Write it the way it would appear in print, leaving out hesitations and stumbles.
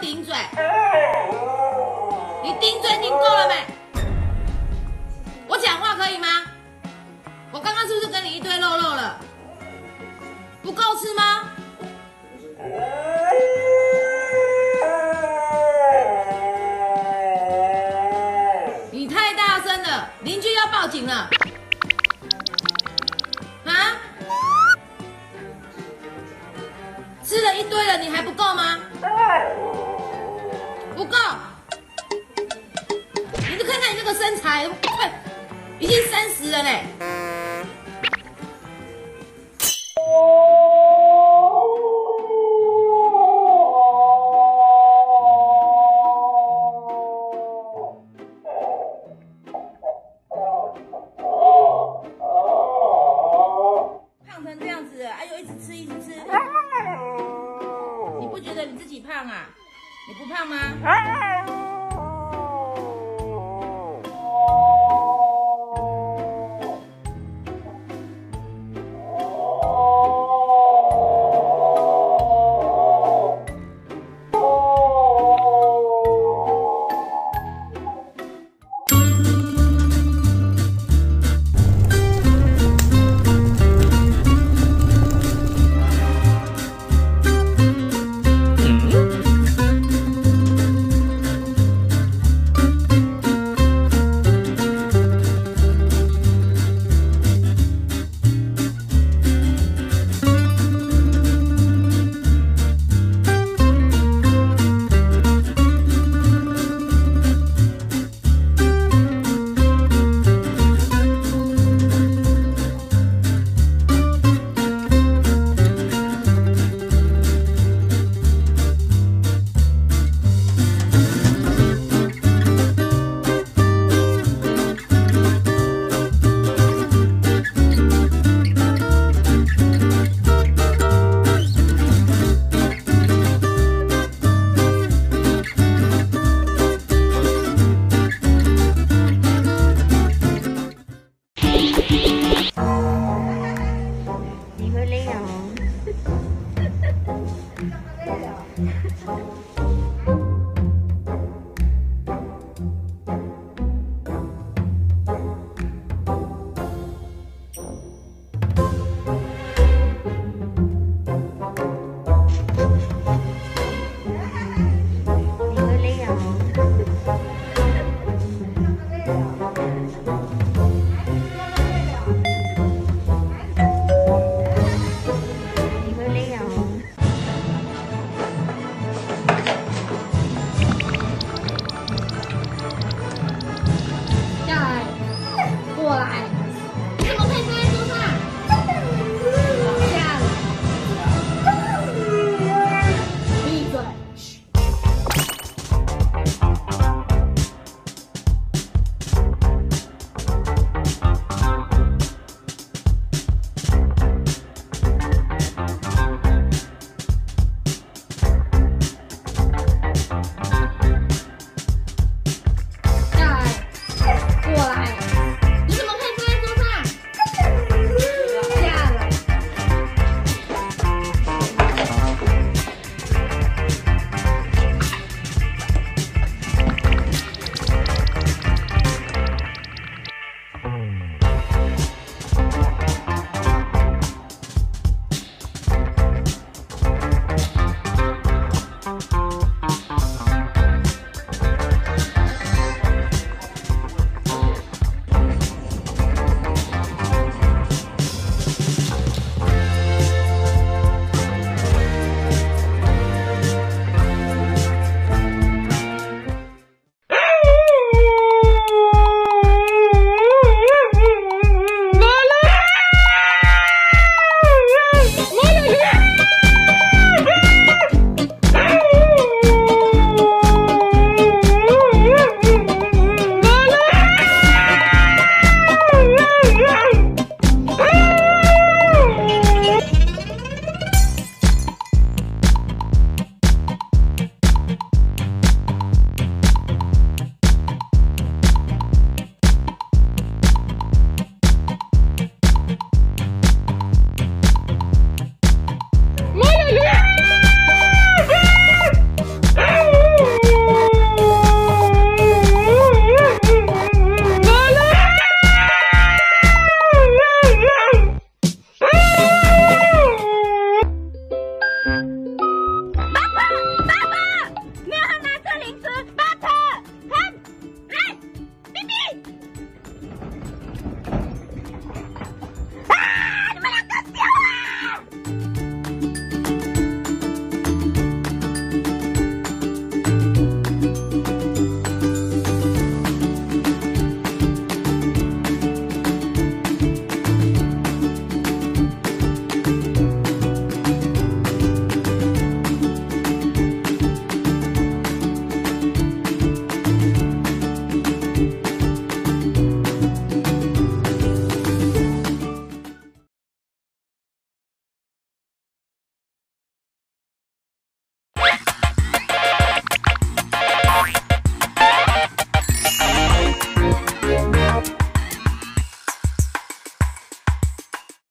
顶嘴！你顶嘴顶够了没？我讲话可以吗？我刚刚是不是跟你一堆肉肉了？不够吃吗？你太大声了，邻居要报警了！啊？ 吃了一堆了，你还不够吗？不够！你就看看你这个身材，快，已经30了嘞！胖成这样子，哎呦，一直吃，一直吃。 你不觉得你自己胖啊？你不胖吗？